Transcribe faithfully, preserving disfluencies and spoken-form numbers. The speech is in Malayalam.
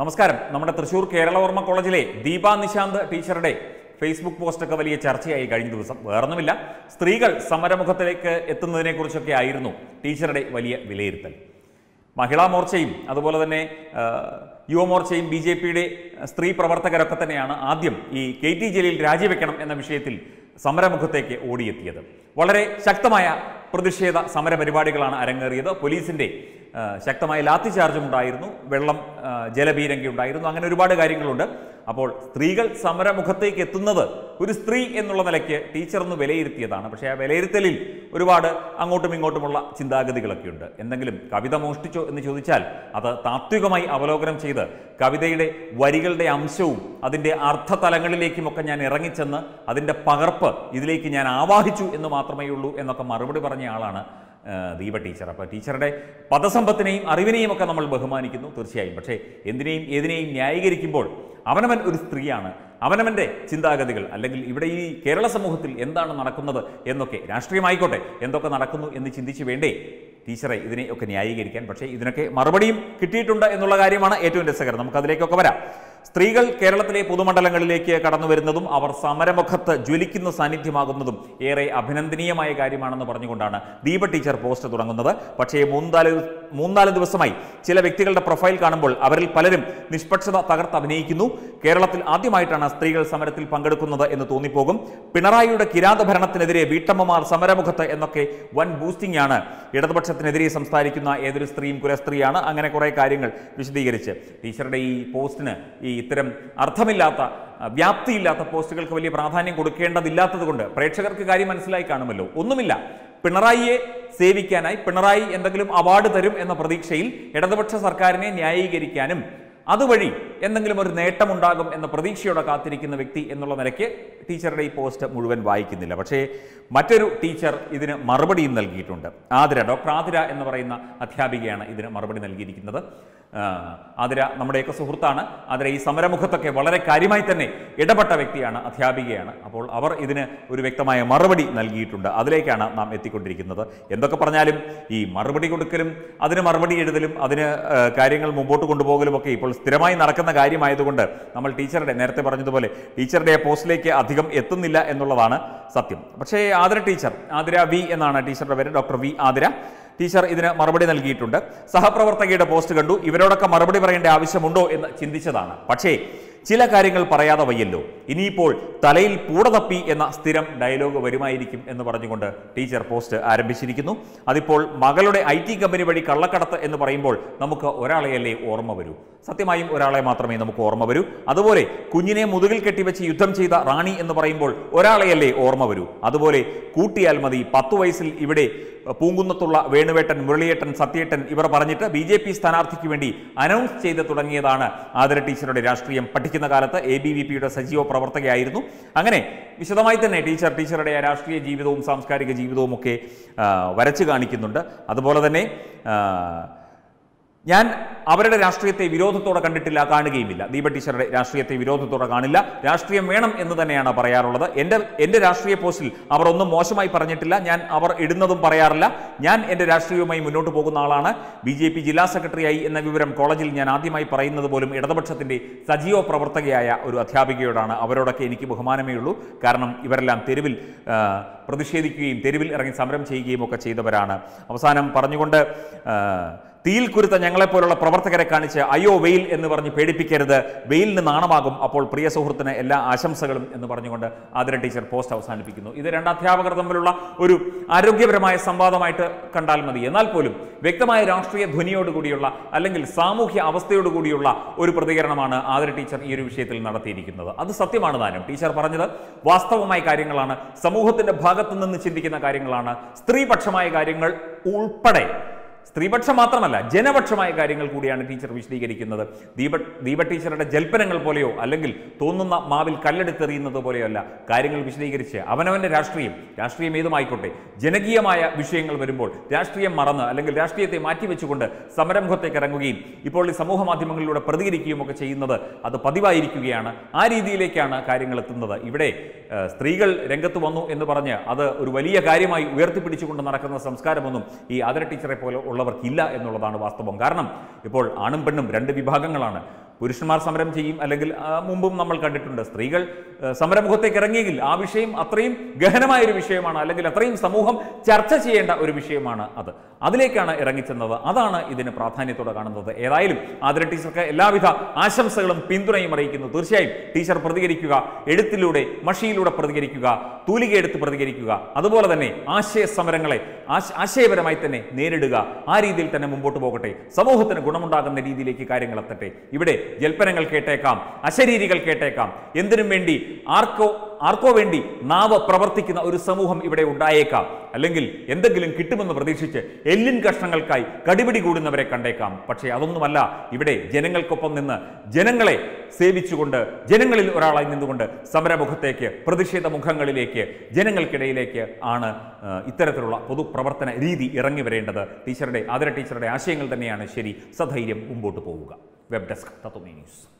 Namaskaram, Namada Thrissur Kerala Orma College, Deepanishanth Teacher Day. Facebook post ഒക്കെ വലിയ ചർച്ചയായി കഴിഞ്ഞ ദിവസം. വേറൊന്നുമില്ല, സ്ത്രീകൾ സമരമുഖത്തിലേക്ക് എത്തുന്നതിനെക്കുറിച്ചൊക്കെ ആയിരുന്നു ടീച്ചറുടെ വലിയ വിലയിരുത്തൽ. മഹിളാ മോർച്ചയും അതുപോലെ തന്നെ യുവ മോർച്ചയും ബിജെപിയുടെ സ്ത്രീ പ്രവർത്തകരൊക്കെ തന്നെയാണ് ആദ്യം ഈ കെടി ജലീൽ രാജിവെക്കണം എന്ന വിഷയത്തിൽ സമരമുഖത്തേക്ക് ഓടിയെത്തിയത്. വളരെ ശക്തമായ പ്രതിഷേധ സമരപരിപാടികളാണ് അരങ്ങേറിയത്. പോലീസിന്റെ ശക്തമായ ലാത്തി ചാർജും ഉണ്ടായിരുന്നു, വെള്ളം ജലബീരങ്കി ഉണ്ടായിരുന്നു, അങ്ങനെ ഒരുപാട് കാര്യങ്ങളുണ്ട്. അപ്പോൾ സ്ത്രീകൾ സമരമുഖത്തേക്ക് എത്തുന്നത് ഒരു സ്ത്രീ എന്നുള്ള നിലയ്ക്ക് ടീച്ചർ ഒന്ന് വിലയിരുത്തിയതാണ്. പക്ഷേ ആ വിലയിരുത്തലിൽ ഒരുപാട് അങ്ങോട്ടും ഇങ്ങോട്ടുമുള്ള ചിന്താഗതികളൊക്കെയുണ്ട്. എന്തെങ്കിലും കവിത മോഷ്ടിച്ചോ എന്ന് ചോദിച്ചാൽ അത് താത്വികമായി അവലോകനം ചെയ്ത് കവിതയുടെ വരികളുടെ അംശവും അതിൻ്റെ അർത്ഥതലങ്ങളിലേക്കുമൊക്കെ ഞാൻ ഇറങ്ങിച്ചെന്ന് അതിൻ്റെ പകർപ്പ് ഇതിലേക്ക് ഞാൻ ആവാഹിച്ചു എന്ന് മാത്രമേ ഉള്ളൂ എന്നൊക്കെ മറുപടി പറഞ്ഞ ആളാണ് ദീപ ടീച്ചർ. അപ്പോൾ ടീച്ചറുടെ പദസമ്പത്തിനെയും അറിവിനെയും ഒക്കെ നമ്മൾ ബഹുമാനിക്കുന്നു തീർച്ചയായും. പക്ഷേ എന്തിനേയും ഏതിനെയും ന്യായീകരിക്കുമ്പോൾ അവനവൻ ഒരു സ്ത്രീയാണ്, അവനവൻ്റെ ചിന്താഗതികൾ അല്ലെങ്കിൽ ഇവിടെ ഈ കേരള സമൂഹത്തിൽ എന്താണ് നടക്കുന്നത് എന്നൊക്കെ, രാഷ്ട്രീയമായിക്കോട്ടെ എന്തൊക്കെ നടക്കുന്നു എന്ന് ചിന്തിച്ച് വേണ്ടേ ടീച്ചറെ ഇതിനെയൊക്കെ ന്യായീകരിക്കാൻ. പക്ഷേ ഇതിനൊക്കെ മറുപടിയും കിട്ടിയിട്ടുണ്ട് എന്നുള്ള കാര്യമാണ് ഏറ്റവും രസകരം. നമുക്കതിലേക്കൊക്കെ വരാം. സ്ത്രീകൾ കേരളത്തിലെ പൊതുമണ്ഡലങ്ങളിലേക്ക് കടന്നു വരുന്നതും അവർ സമരമുഖത്ത് ജ്വലിക്കുന്ന സാന്നിധ്യമാകുന്നതും ഏറെ അഭിനന്ദനീയമായ കാര്യമാണെന്ന് പറഞ്ഞുകൊണ്ടാണ് ദീപ ടീച്ചർ പോസ്റ്റ് തുടങ്ങുന്നത്. പക്ഷേ മൂന്നാല് മൂന്നാല് ദിവസമായി ചില വ്യക്തികളുടെ പ്രൊഫൈൽ കാണുമ്പോൾ അവരിൽ പലരും നിഷ്പക്ഷത തകർത്ത് അഭിനയിക്കുന്നു. കേരളത്തിൽ ആദ്യമായിട്ടാണ് സ്ത്രീകൾ സമരത്തിൽ പങ്കെടുക്കുന്നത് എന്ന് തോന്നിപ്പോകും. പിണറായിയുടെ കിരാത ഭരണത്തിനെതിരെ വീട്ടമ്മമാർ സമരമുഖത്ത് എന്നൊക്കെ വൻ ബൂസ്റ്റിംഗ് ആണ്. ഇടതുപക്ഷത്തിനെതിരെ സംസാരിക്കുന്ന ഏതൊരു സ്ത്രീയും കുലസ്ത്രീയാണ്. അങ്ങനെ കുറേ കാര്യങ്ങൾ വിശദീകരിച്ച് ടീച്ചറുടെ ഈ പോസ്റ്റിന് ഈ ഇത്തരം അർത്ഥമില്ലാത്ത വ്യാപ്തിയില്ലാത്ത പോസ്റ്റുകൾക്ക് വലിയ പ്രാധാന്യം കൊടുക്കേണ്ടതില്ലാത്തത് കൊണ്ട് പ്രേക്ഷകർക്ക് കാര്യം മനസ്സിലായി കാണുമല്ലോ. ഒന്നുമില്ല, പിണറായിയെ സേവിക്കാനായി പിണറായി എന്തെങ്കിലും അവാർഡ് തരും എന്ന പ്രതീക്ഷയിൽ ഇടതുപക്ഷ സർക്കാരിനെ ന്യായീകരിക്കാനും അതുവഴി എന്തെങ്കിലും ഒരു നേട്ടമുണ്ടാകും എന്ന പ്രതീക്ഷയോടെ കാത്തിരിക്കുന്ന വ്യക്തി എന്നുള്ള നിലയ്ക്ക് ടീച്ചറുടെ ഈ പോസ്റ്റ് മുഴുവൻ വായിക്കുന്നില്ല. പക്ഷേ മറ്റൊരു ടീച്ചർ ഇതിന് മറുപടിയും നൽകിയിട്ടുണ്ട്. ആതിര, ഡോക്ടർ ആതിര എന്ന് പറയുന്ന അധ്യാപികയാണ് ഇതിന് മറുപടി നൽകിയിരിക്കുന്നത്. ആതിര നമ്മുടെയൊക്കെ സുഹൃത്താണ്. ആതിര ഈ സമരമുഖത്തൊക്കെ വളരെ കാര്യമായി തന്നെ ഇടപെട്ട വ്യക്തിയാണ്, അധ്യാപികയാണ്. അപ്പോൾ അവർ ഇതിന് ഒരു വ്യക്തമായ മറുപടി നൽകിയിട്ടുണ്ട്. അതിലേക്കാണ് നാം എത്തിക്കൊണ്ടിരിക്കുന്നത്. എന്തൊക്കെ പറഞ്ഞാലും ഈ മറുപടി കൊടുക്കലും അതിന് മറുപടി എഴുതലും അതിന് കാര്യങ്ങൾ മുമ്പോട്ട് കൊണ്ടുപോകലും ഒക്കെ ഇപ്പോൾ സ്ഥിരമായി നടക്കുന്ന കാര്യമായതുകൊണ്ട് നമ്മൾ ടീച്ചറുടെ നേരത്തെ പറഞ്ഞതുപോലെ ടീച്ചറുടെ പോസ്റ്റിലേക്ക് അധികം എത്തുന്നില്ല എന്നുള്ളതാണ് സത്യം. പക്ഷേ ആതിര ടീച്ചർ, ആതിര വി എന്നാണ് ടീച്ചറുടെ പേര്, ഡോക്ടർ വി ആതിര ടീച്ചർ ഇതിന് മറുപടി നൽകിയിട്ടുണ്ട്. സഹപ്രവർത്തകയുടെ പോസ്റ്റ് കണ്ടു. ഇവരോടൊക്കെ മറുപടി പറയേണ്ട ആവശ്യമുണ്ടോ എന്ന് ചിന്തിച്ചതാണ്. പക്ഷേ ചില കാര്യങ്ങൾ പറയാതെ വയ്യല്ലോ, ഇനിയിപ്പോൾ തലയിൽ പൂട തപ്പി എന്ന സ്ഥിരം ഡയലോഗ് വരുമായിരിക്കും എന്ന് പറഞ്ഞുകൊണ്ട് ടീച്ചർ പോസ്റ്റ് ആരംഭിച്ചിരിക്കുന്നു. അതിപ്പോൾ മകളുടെ ഐ ടി കമ്പനി വഴി കള്ളക്കടത്ത് എന്ന് പറയുമ്പോൾ നമുക്ക് ഒരാളെയല്ലേ ഓർമ്മ വരൂ? സത്യമായും ഒരാളെ മാത്രമേ നമുക്ക് ഓർമ്മ വരൂ. അതുപോലെ കുഞ്ഞിനെ മുതുകിൽ കെട്ടിവെച്ച് യുദ്ധം ചെയ്ത റാണി എന്ന് പറയുമ്പോൾ ഒരാളെയല്ലേ ഓർമ്മ വരൂ? അതുപോലെ കൂട്ടിയാൽ മതി, പത്തു വയസ്സിൽ ഇവിടെ പൂങ്കുന്നത്തുള്ള വേണുവേട്ടൻ, മുരളിയേട്ടൻ, സത്യേട്ടൻ ഇവർ പറഞ്ഞിട്ട് ബി ജെ പി സ്ഥാനാർത്ഥിക്ക് വേണ്ടി അനൗൺസ് ചെയ്ത് തുടങ്ങിയതാണ്. ആതിര ടീച്ചറുടെ രാഷ്ട്രീയം പഠിക്കുന്ന കാലത്ത് എ ബി വി പിയുടെ സജീവ പ്രവർത്തകയായിരുന്നു. അങ്ങനെ വിശദമായി തന്നെ ടീച്ചർ ടീച്ചറുടെ രാഷ്ട്രീയ ജീവിതവും സാംസ്കാരിക ജീവിതവും ഒക്കെ വരച്ചു കാണിക്കുന്നുണ്ട്. അതുപോലെ തന്നെ ഞാൻ അവരുടെ രാഷ്ട്രീയത്തെ വിരോധത്തോടെ കണ്ടിട്ടില്ല, കാണുകയുമില്ല. ദീപ ടീച്ചറുടെ രാഷ്ട്രീയത്തെ വിരോധത്തോടെ കാണില്ല, രാഷ്ട്രീയം വേണം എന്ന് തന്നെയാണ് പറയാറുള്ളത്. എൻ്റെ എൻ്റെ രാഷ്ട്രീയ പോസ്റ്റിൽ അവർ ഒന്നും മോശമായി പറഞ്ഞിട്ടില്ല, ഞാൻ അവർ ഇടുന്നതും പറയാറില്ല. ഞാൻ എൻ്റെ രാഷ്ട്രീയവുമായി മുന്നോട്ട് പോകുന്ന ആളാണ്. ബി ജെ പി ജില്ലാ സെക്രട്ടറിയായി എന്ന വിവരം കോളേജിൽ ഞാൻ ആദ്യമായി പറയുന്നത് പോലും ഇടതുപക്ഷത്തിൻ്റെ സജീവ പ്രവർത്തകയായ ഒരു അധ്യാപികയോടാണ്. അവരോടൊക്കെ എനിക്ക് ബഹുമാനമേ ഉള്ളൂ. കാരണം ഇവരെല്ലാം തെരുവിൽ പ്രതിഷേധിക്കുകയും തെരുവിൽ ഇറങ്ങി സമരം ചെയ്യുകയും ഒക്കെ ചെയ്തവരാണ്. അവസാനം പറഞ്ഞുകൊണ്ട് തീയിൽ കുരുത്ത ഞങ്ങളെപ്പോലുള്ള പ്രവർത്തകരെ കാണിച്ച് അയ്യോ വെയിൽ എന്ന് പറഞ്ഞ് പേടിപ്പിക്കരുത്, വെയിലിന് നാണമാകും, അപ്പോൾ പ്രിയ സുഹൃത്തിന് എല്ലാ ആശംസകളും എന്ന് പറഞ്ഞുകൊണ്ട് ആതിര ടീച്ചർ പോസ്റ്റ് അവസാനിപ്പിക്കുന്നു. ഇത് രണ്ട് അധ്യാപകർ തമ്മിലുള്ള ഒരു ആരോഗ്യപരമായ സംവാദമായിട്ട് കണ്ടാൽ മതി. എന്നാൽ പോലും വ്യക്തമായ രാഷ്ട്രീയ ധ്വനിയോടുകൂടിയുള്ള അല്ലെങ്കിൽ സാമൂഹ്യ അവസ്ഥയോടുകൂടിയുള്ള ഒരു പ്രതികരണമാണ് ആതിര ടീച്ചർ ഈ ഒരു വിഷയത്തിൽ നടത്തിയിരിക്കുന്നത്. അത് സത്യമാണ് താനും. ടീച്ചർ പറഞ്ഞത് വാസ്തവമായ കാര്യങ്ങളാണ്, സമൂഹത്തിൻ്റെ ഭാഗത്തു നിന്ന് ചിന്തിക്കുന്ന കാര്യങ്ങളാണ്. സ്ത്രീപക്ഷമായ കാര്യങ്ങൾ ഉൾപ്പെടെ, സ്ത്രീപക്ഷം മാത്രമല്ല ജനപക്ഷമായ കാര്യങ്ങൾ കൂടിയാണ് ടീച്ചർ വിശദീകരിക്കുന്നത്. ദീപ ദീപ ടീച്ചറുടെ ജൽപ്പനങ്ങൾ പോലെയോ അല്ലെങ്കിൽ തോന്നുന്ന മാവിൽ കല്ലെടുത്തെറിയുന്നത് പോലെയോ അല്ല കാര്യങ്ങൾ വിശദീകരിച്ച്. അവനവൻ്റെ രാഷ്ട്രീയം, രാഷ്ട്രീയം ഏതുമായിക്കോട്ടെ, ജനകീയമായ വിഷയങ്ങൾ വരുമ്പോൾ രാഷ്ട്രീയം മറന്ന് അല്ലെങ്കിൽ രാഷ്ട്രീയത്തെ മാറ്റിവെച്ചുകൊണ്ട് സമരമുഖത്തേക്ക് ഇറങ്ങുകയും ഇപ്പോൾ ഈ സമൂഹ മാധ്യമങ്ങളിലൂടെ പ്രതികരിക്കുകയും ഒക്കെ ചെയ്യുന്നത് അത് പതിവായിരിക്കുകയാണ്. ആ രീതിയിലേക്കാണ് കാര്യങ്ങൾ എത്തുന്നത്. ഇവിടെ സ്ത്രീകൾ രംഗത്ത് വന്നു എന്ന് പറഞ്ഞ് അത് ഒരു വലിയ കാര്യമായി ഉയർത്തിപ്പിടിച്ചുകൊണ്ട് നടക്കുന്ന സംസ്കാരമൊന്നും ഈ ആതിര ടീച്ചറെ പോലെ ഉള്ളവർക്കില്ല എന്നുള്ളതാണ് വാസ്തവം. കാരണം ഇപ്പോൾ ആണും പെണ്ണും രണ്ട് വിഭാഗങ്ങളാണ്. പുരുഷന്മാർ സമരം ചെയ്യും, അല്ലെങ്കിൽ മുമ്പും നമ്മൾ കണ്ടിട്ടുണ്ട് സ്ത്രീകൾ സമരമുഖത്തേക്ക് ഇറങ്ങിയെങ്കിൽ ആ വിഷയം അത്രയും ഗഹനമായ ഒരു വിഷയമാണ്, അല്ലെങ്കിൽ അത്രയും സമൂഹം ചർച്ച ചെയ്യേണ്ട ഒരു വിഷയമാണ് അത്. അതിലേക്കാണ് ഇറങ്ങിച്ചെന്നത്. അതാണ് ഇതിന് പ്രാധാന്യത്തോടെ കാണുന്നത്. ഏതായാലും ആതിര ടീച്ചർക്ക് എല്ലാവിധ ആശംസകളും പിന്തുണയും അറിയിക്കുന്നു. തീർച്ചയായും ടീച്ചർ പ്രതികരിക്കുക, എഴുത്തിലൂടെ മഷിയിലൂടെ പ്രതികരിക്കുക, തൂലിക എടുത്ത് പ്രതികരിക്കുക, അതുപോലെ തന്നെ ആശയ സമരങ്ങളെ ആശയപരമായി തന്നെ നേരിടുക. ആ രീതിയിൽ തന്നെ മുമ്പോട്ട് പോകട്ടെ. സമൂഹത്തിന് ഗുണമുണ്ടാകുന്ന രീതിയിലേക്ക് കാര്യങ്ങൾ എത്തട്ടെ. ഇവിടെ ജൽപ്പനങ്ങൾ കേട്ടേക്കാം, അശരീരികൾ കേട്ടേക്കാം, എന്തിനും വേണ്ടി ആർക്കോ ആർക്കോ വേണ്ടി നാവ് പ്രവർത്തിക്കുന്ന ഒരു സമൂഹം ഇവിടെ ഉണ്ടായേക്കാം, അല്ലെങ്കിൽ എന്തെങ്കിലും കിട്ടുമെന്ന് പ്രതീക്ഷിച്ച് എല്ലിൻ കഷ്ണങ്ങൾക്കായി കടിപിടി കൂടുന്നവരെ കണ്ടേക്കാം. പക്ഷേ അതൊന്നുമല്ല ഇവിടെ ജനങ്ങൾക്കൊപ്പം നിന്ന് ജനങ്ങളെ സേവിച്ചുകൊണ്ട് ജനങ്ങളിൽ ഒരാളായി നിന്നുകൊണ്ട് സമരമുഖത്തേക്ക്, പ്രതിഷേധ മുഖങ്ങളിലേക്ക്, ജനങ്ങൾക്കിടയിലേക്ക് ആണ് ഇത്തരത്തിലുള്ള പൊതുപ്രവർത്തന രീതി ഇറങ്ങി വരേണ്ടത്. ടീച്ചറുടെ ആതിര ടീച്ചറുടെ ആശയങ്ങൾ തന്നെയാണ് ശരി. സധൈര്യം മുമ്പോട്ട് പോവുക. വെബ് ഡെസ്ക് തത്വമേ ന്യൂസ്.